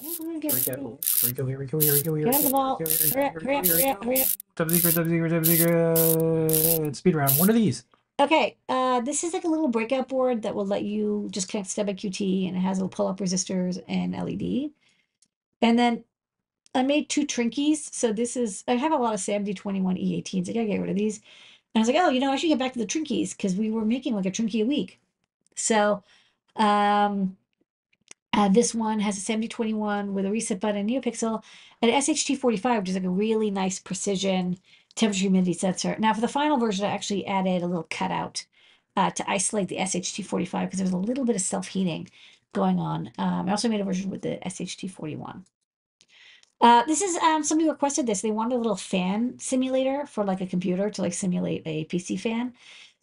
Here we go. Get the ball. Hurry up. Top secret. Speed round. One of these. Okay. This is like a little breakout board that will let you just connect to Stemma QT, and it has little pull-up resistors and LED. And then I made two Trinkies. So this is, I have a lot of SAMD 21 E18s. I gotta get rid of these. And I was like, oh, you know, I should get back to the Trinkies because we were making like a Trinkie a week. So this one has a SAMD 21 with a reset button, NeoPixel, and SHT45, which is like a really nice precision temperature humidity sensor. Now for the final version, I actually added a little cutout to isolate the SHT45 because there was a little bit of self-heating going on. I also made a version with the SHT41. This is somebody requested this. They wanted a little fan simulator for like a computer to like simulate a PC fan.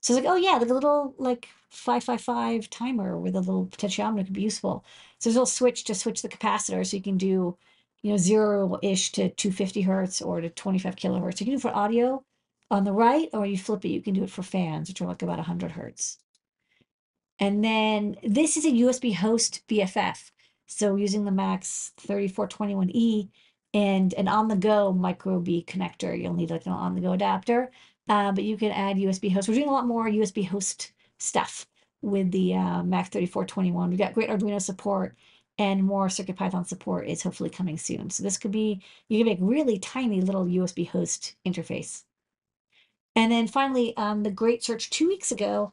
So I was like, oh yeah, like a little like 555 timer with a little potentiometer could be useful. So there's a little switch to switch the capacitor, so you can do, you know, 0-ish to 250 hertz or to 25 kilohertz. You can do it for audio on the right, or you flip it, you can do it for fans, which are like about 100 hertz. And then this is a USB host BFF. So using the MAX3421E and an on-the-go micro-B connector, you'll need like an on-the-go adapter, but you can add USB host. We're doing a lot more USB host stuff with the MAX3421. We've got great Arduino support, and more CircuitPython support is hopefully coming soon. So this could be, you can make really tiny little USB host interface. And then finally, the great search 2 weeks ago,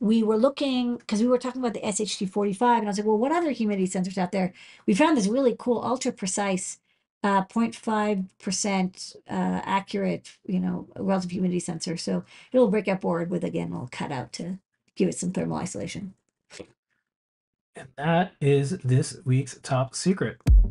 we were looking, because we were talking about the SHT45, and I was like, well, what other humidity sensors out there? We found this really cool, ultra-precise, 0.5% accurate, you know, relative humidity sensor. So it'll break up board with, again, a little cutout to give it some thermal isolation. And that is this week's top secret.